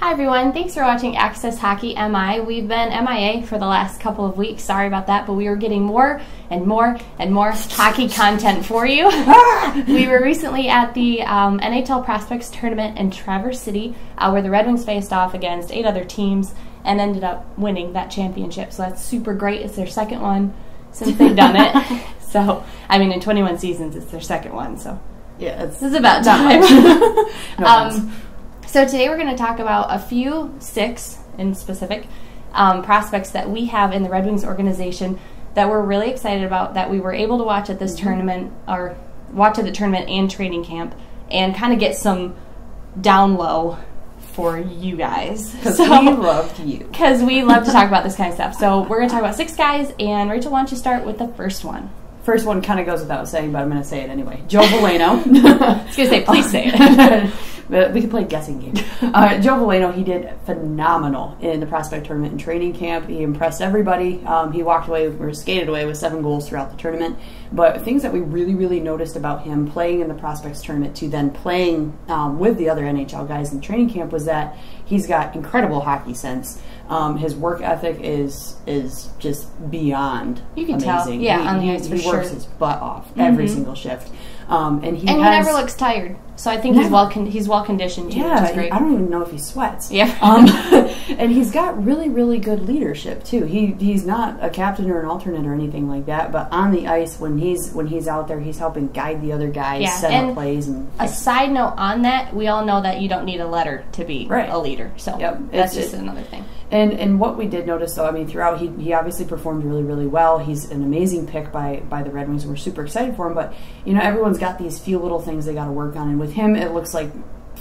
Hi everyone, thanks for watching Access Hockey MI. We've been MIA for the last couple of weeks, sorry about that, but we were getting more and more and more hockey content for you. We were recently at the NHL Prospects Tournament in Traverse City where the Red Wings faced off against 8 other teams and ended up winning that championship, so that's super great. It's their second one since they've done it. So, I mean, in 21 seasons, it's their second one, so yeah, it's about time. So today we're going to talk about a few, 6 in specific, prospects that we have in the Red Wings organization that we're really excited about, that we were able to watch at this tournament, or watch at the tournament and training camp, and kind of get some down low for you guys. Because we loved you. Because we love to talk about this kind of stuff. So we're going to talk about 6 guys, and Rachel, why don't you start with the first one? First one kind of goes without saying, but I'm going to say it anyway. Joe Veleno. I was going to say, please say it. We could play a guessing game. Joe Veleno, he did phenomenal in the prospect tournament and training camp. He impressed everybody. He walked away, or skated away, with 7 goals throughout the tournament. But things that we really, really noticed about him playing in the prospects tournament to then playing with the other NHL guys in training camp was that he's got incredible hockey sense. His work ethic is just beyond amazing. You can tell, yeah, on the ice for sure. He works his butt off every single shift. And he never looks tired, so I think he's well conditioned too, yeah, which is great. I don't even know if he sweats. Yeah. And he's got really, really good leadership too. He's not a captain or an alternate or anything like that, but on the ice when he's out there, he's helping guide the other guys, set up plays. And a side note on that, we all know that you don't need a letter to be a leader, so that's just another thing. And what we did notice, though, I mean, throughout, he obviously performed really, really well. He's an amazing pick by the Red Wings, and we're super excited for him. But, you know, everyone's got these few little things they got to work on. And with him, it looks like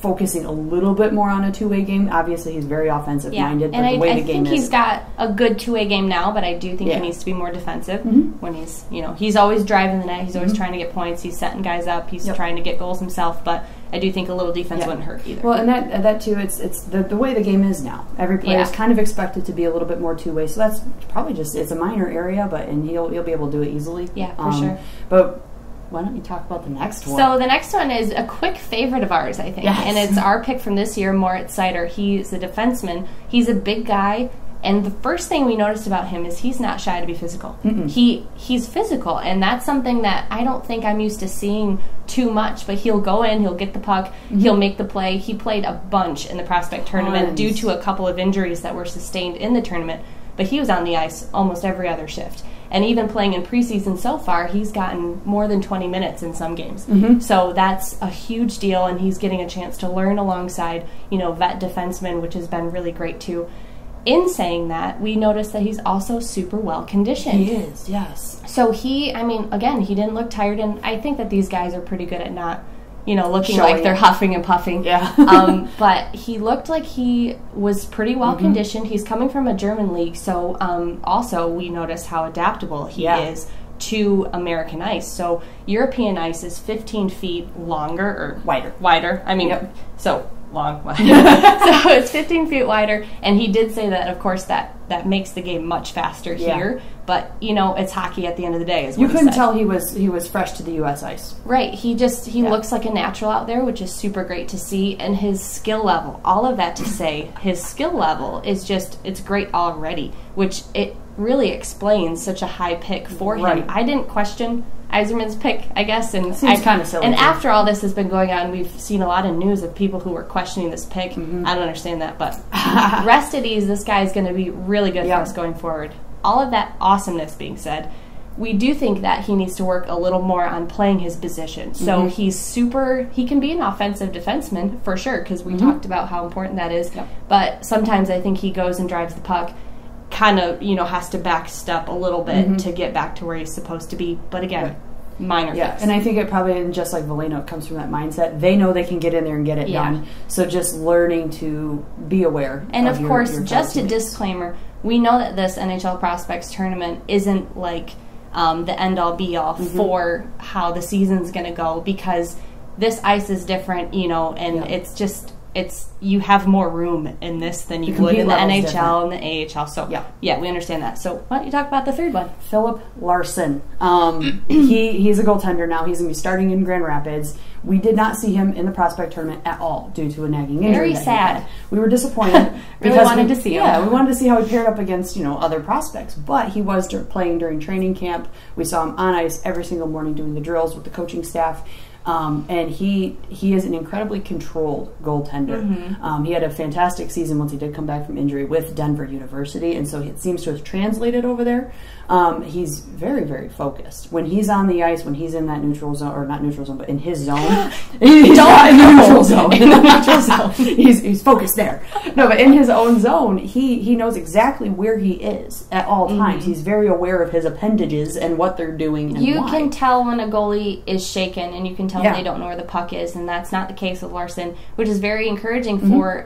focusing a little bit more on a two-way game. Obviously, he's very offensive-minded. Yeah. And I think he's got a good two-way game now, but I do think he needs to be more defensive when he's, you know, he's always driving the net. He's always trying to get points. He's setting guys up. He's trying to get goals himself, but I do think a little defense wouldn't hurt either. Well, and that too, it's the way the game is now. Every player is kind of expected to be a little bit more two-way, so that's probably just, it's a minor area, but and he'll be able to do it easily. Yeah, for sure. But why don't you talk about the next one? So the next one is a quick favorite of ours, I think, and it's our pick from this year, Moritz Seider. He's a defenseman. He's a big guy, and the first thing we noticed about him is he's not shy to be physical. He's physical, and that's something that I don't think I'm used to seeing too much, but he'll go in, he'll get the puck, he'll make the play. He played a bunch in the prospect tournament due to a couple of injuries that were sustained in the tournament, but he was on the ice almost every other shift. And even playing in preseason so far, he's gotten more than 20 minutes in some games. So that's a huge deal, and he's getting a chance to learn alongside, you know, vet defensemen, which has been really great too. In saying that, we noticed that he's also super well conditioned. He is, yes. So he, I mean, again, he didn't look tired, and I think that these guys are pretty good at not, you know, looking like they're huffing and puffing. Yeah. But he looked like he was pretty well conditioned. He's coming from a German league, so also we noticed how adaptable he is to American ice. So European ice is 15 feet longer or wider. I mean, so long, wide. So it's 15 feet wider, and he did say that, of course, that makes the game much faster here, but, you know, it's hockey at the end of the day, is what he said. You couldn't tell he was fresh to the U.S. ice. Right. He looks like a natural out there, which is super great to see, and his skill level, all of that to say, his skill level is just, it's great already, which it really explains such a high pick for him. I didn't question Yzerman's pick, I guess, and it's kind of silly. And after all this has been going on, we've seen a lot of news of people who were questioning this pick. I don't understand that, but rest at ease, this guy is going to be really good for us going forward. All of that awesomeness being said, we do think that he needs to work a little more on playing his position. So he can be an offensive defenseman for sure, because we talked about how important that is, but sometimes I think he goes and drives the puck, kind of, you know, has to backstep a little bit to get back to where he's supposed to be. But again, minor fix. And I think it probably, and just like Veleno, it comes from that mindset. They know they can get in there and get it done. So just learning to be aware. And of course, just a disclaimer, we know that this NHL Prospects Tournament isn't like the end-all be-all for how the season's going to go, because this ice is different, you know, and it's just it's, you have more room in this than you would in the NHL and the AHL. So yeah, we understand that. So why don't you talk about the third one? Filip Larsson. He's a goaltender now. He's going to be starting in Grand Rapids. We did not see him in the prospect tournament at all due to a nagging injury. Very sad. We were disappointed. really wanted to see him. Yeah, we wanted to see how he paired up against, you know, other prospects. But he was playing during training camp. We saw him on ice every single morning doing the drills with the coaching staff. And he is an incredibly controlled goaltender. Mm-hmm. He had a fantastic season once he did come back from injury with Denver University, and so it seems to have translated over there. He's very, very focused. When he's on the ice, when he's in that neutral zone, or not neutral zone, but in his zone, he's not in the neutral zone. In the neutral zone, he's focused there. No, but in his own zone, he knows exactly where he is at all times. Mm-hmm. He's very aware of his appendages and what they're doing. And you can tell when a goalie is shaken, and you can tell them they don't know where the puck is, and that's not the case with Larsson, which is very encouraging for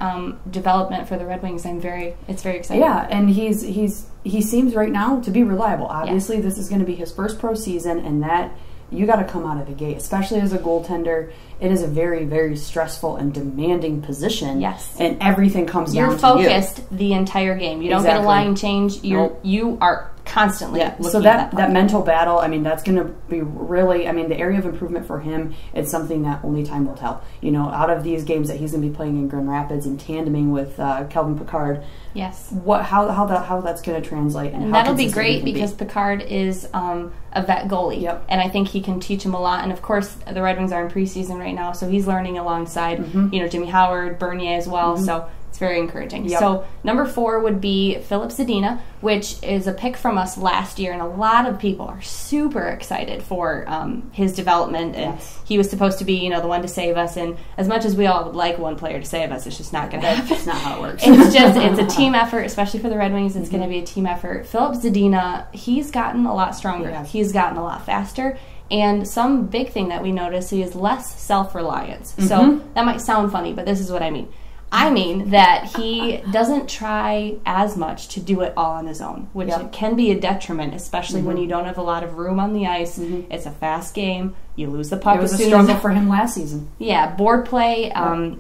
development for the Red Wings. It's very exciting. Yeah, and he seems right now to be reliable. Obviously, this is going to be his first pro season, and that you got to come out of the gate, especially as a goaltender. It is a very, very stressful and demanding position. Yes, and everything comes down to you. You're focused the entire game. You don't get a line change. You are constantly looking so at that mental battle. I mean, that's going to be really, I mean, the area of improvement for him, it's something that only time will tell. You know, out of these games that he's going to be playing in Grand Rapids and tandeming with Calvin Picard, how that's going to translate, and that'll be great because Picard is a vet goalie, and I think he can teach him a lot. And of course, the Red Wings are in preseason right now, so he's learning alongside you know, Jimmy Howard, Bernier as well. So it's very encouraging. So number 4 would be Philip Zadina, which is a pick from us last year, and a lot of people are super excited for his development. And he was supposed to be, you know, the one to save us. And as much as we all would like one player to save us, it's just not going to happen. That's not how it works. It's just it's a team effort, especially for the Red Wings. It's going to be a team effort. Philip Zadina, he's gotten a lot stronger. He's gotten a lot faster. And some big thing that we notice is less self-reliance. So that might sound funny, but this is what I mean. I mean that he doesn't try as much to do it all on his own, which can be a detriment, especially when you don't have a lot of room on the ice. It's a fast game. You lose the puck. It was a struggle for him last season. Yeah, board play.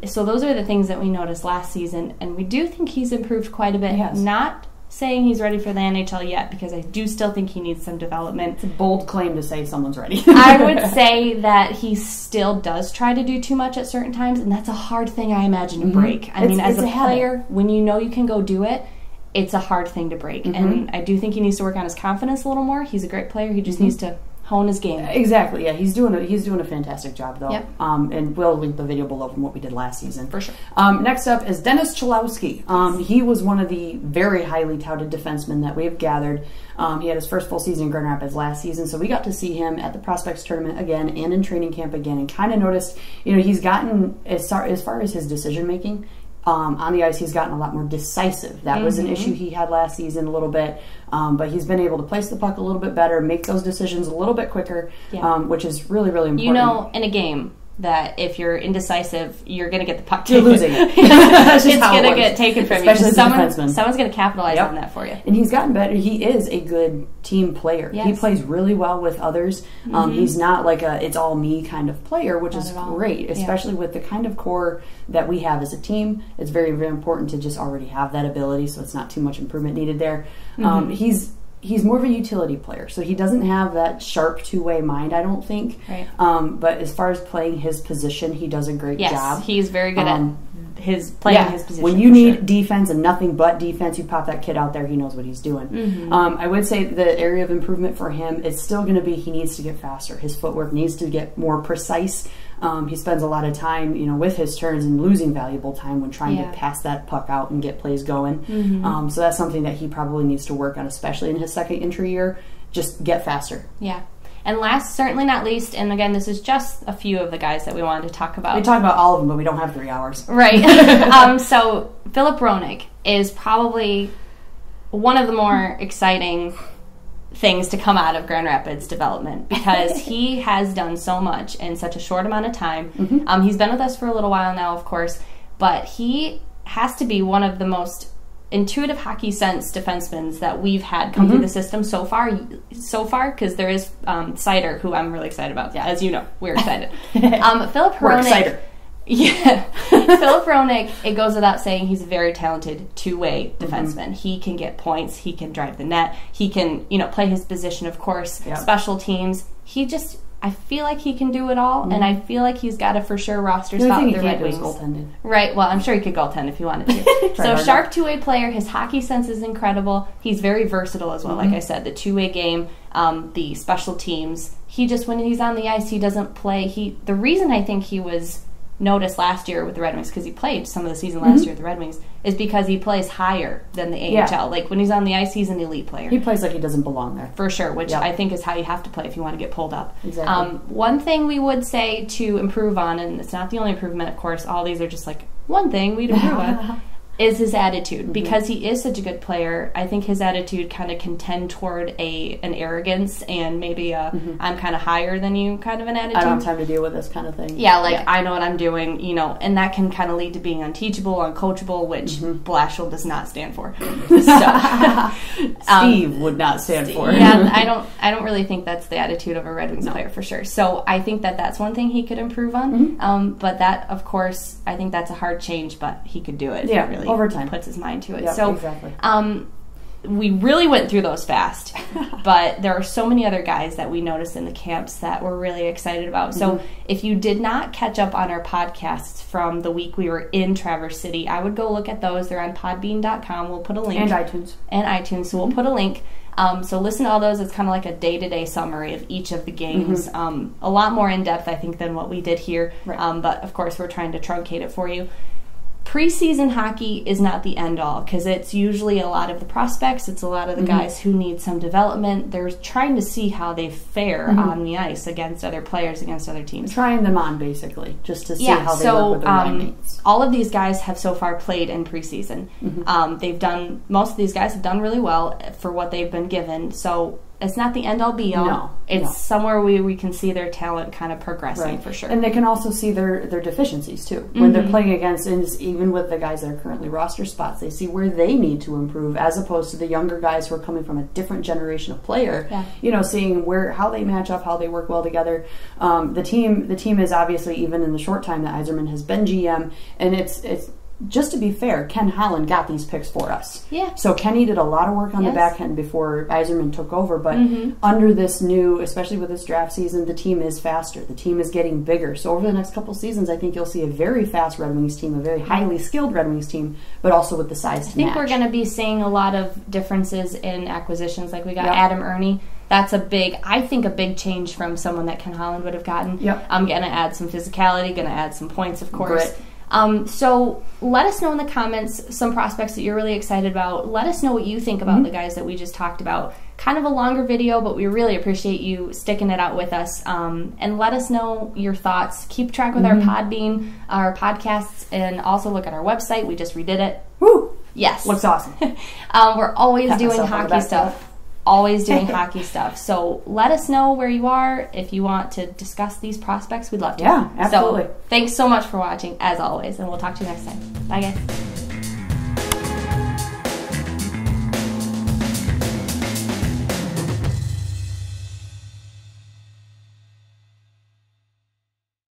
So those are the things that we noticed last season, and we do think he's improved quite a bit. Not saying he's ready for the NHL yet, because I do still think he needs some development. It's a bold claim to say someone's ready. I would say that he still does try to do too much at certain times, and that's a hard thing, I imagine, to break. I mean, as a player, when you know you can go do it, it's a hard thing to break. And I do think he needs to work on his confidence a little more. He's a great player. He just needs to hone his game. Exactly. Yeah, he's doing a fantastic job though. And we'll link the video below from what we did last season for sure. Next up is Dennis Cholowski. He was one of the very highly touted defensemen that we have gathered. He had his first full season in Grand Rapids last season, so we got to see him at the Prospects Tournament again and in training camp again, and kind of noticed, you know, he's gotten, as far as his decision making, on the ice, he's gotten a lot more decisive. That was an issue he had last season a little bit, but he's been able to place the puck a little bit better, make those decisions a little bit quicker, which is really, really important. You know, in a game, that if you're indecisive, you're going to get the puck taken. You're losing it. It's going to get taken from you. Someone's going to capitalize on that for you. And he's gotten better. He is a good team player. Yes. He plays really well with others. He's not like a it's all me kind of player, which is great, especially with the kind of core that we have as a team. It's very, very important to just already have that ability, so it's not too much improvement needed there. He's more of a utility player, so he doesn't have that sharp two-way mind, I don't think. But as far as playing his position, he does a great job. He's very good at his playing his position. When you need defense and nothing but defense, you pop that kid out there, he knows what he's doing. I would say the area of improvement for him is still going to be he needs to get faster. His footwork needs to get more precise. He spends a lot of time, you know, with his turns and losing valuable time when trying to pass that puck out and get plays going. So that's something that he probably needs to work on, especially in his second entry year. Just get faster. And last, certainly not least, and again, this is just a few of the guys that we wanted to talk about. We talked about all of them, but we don't have 3 hours. Right. So Philip Roenick is probably one of the more exciting things to come out of Grand Rapids development, because he has done so much in such a short amount of time. He's been with us for a little while now, of course, but he has to be one of the most intuitive hockey sense defensemen that we've had come through the system so far, because there is Seider, who I'm really excited about. As you know, we're excited. Philip Hronek Yeah. Philip Roenick, it goes without saying, he's a very talented two-way defenseman. Mm-hmm. He can get points. He can drive the net. He can, you know, play his position, of course. Yeah. Special teams. He just, I feel like he can do it all, mm-hmm. and I feel like he's got a for sure roster spot with the Red Wings. Right. Well, I'm sure he could goaltend if he wanted to. So sharp two-way player. His hockey sense is incredible. He's very versatile as well. Mm-hmm. Like I said, the two-way game, the special teams. He just, when he's on the ice, he doesn't play. The reason I think he was noticed last year with the Red Wings, because he played some of the season last year with the Red Wings, is because he plays higher than the AHL. Yeah. Like, when he's on the ice, he's an elite player. He plays like he doesn't belong there. For sure, which I think is how you have to play if you want to get pulled up. Exactly. One thing we would say to improve on, and it's not the only improvement, of course, all these are just like one thing we'd improve on, is his attitude. Mm-hmm. Because he is such a good player, I think his attitude kind of can tend toward an arrogance and maybe a I'm kind of higher than you kind of an attitude. I don't have time to deal with this kind of thing. Yeah, like, I know what I'm doing, you know, and that can kind of lead to being unteachable, uncoachable, which Blashell does not stand for. Steve would not stand for. Yeah, I don't really think that's the attitude of a Red Wings player, for sure. So I think that's one thing he could improve on. Mm-hmm. But that, of course, I think that's a hard change, but he could do it. Yeah, really. Over time, puts his mind to it. Yep, so, exactly. We really went through those fast, but there are so many other guys that we noticed in the camps that we're really excited about. So, if you did not catch up on our podcasts from the week we were in Traverse City, I would go look at those. They're on Podbean.com. We'll put a link. And iTunes. So we'll put a link. So listen to all those. It's kind of like a day-to-day summary of each of the games. A lot more in depth, I think, than what we did here. Right. But of course, we're trying to truncate it for you. Preseason hockey is not the end-all, because it's usually a lot of the prospects. It's a lot of the guys who need some development. They're trying to see how they fare on the ice against other players, against other teams. Trying them on, basically, just to see how they look with their teammates. All of these guys have so far played in preseason. Most of these guys have done really well for what they've been given. So it's not the end-all be-all. No. Somewhere we can see their talent kind of progressing, for sure. And they can also see their deficiencies, too. When they're playing against, and even with the guys that are currently roster spots, they see where they need to improve, as opposed to the younger guys who are coming from a different generation of player, you know, seeing how they match up, how they work well together. The team is obviously, even in the short time that Yzerman has been GM, and it's just to be fair, Ken Holland got these picks for us. Yeah. So Kenny did a lot of work on the back end before Yzerman took over, but under this new, especially with this draft season, the team is faster. The team is getting bigger. So over the next couple seasons, I think you'll see a very fast Red Wings team, a very highly skilled Red Wings team, but also with the size to match. I think we're going to be seeing a lot of differences in acquisitions. Like, we got Adam Erne. That's a big change from someone that Ken Holland would have gotten. Yep. I'm going to add some physicality, going to add some points, of course. Grit. So let us know in the comments some prospects that you're really excited about. Let us know what you think about the guys that we just talked about. Kind of a longer video, but we really appreciate you sticking it out with us. And let us know your thoughts. Keep track with our Podbean, our podcasts, and also look at our website. We just redid it. Woo! Yes. Looks awesome. We're always doing hockey stuff. Always doing hockey stuff. So let us know where you are. If you want to discuss these prospects, we'd love to. Yeah, absolutely. So thanks so much for watching, as always, and we'll talk to you next time. Bye, guys.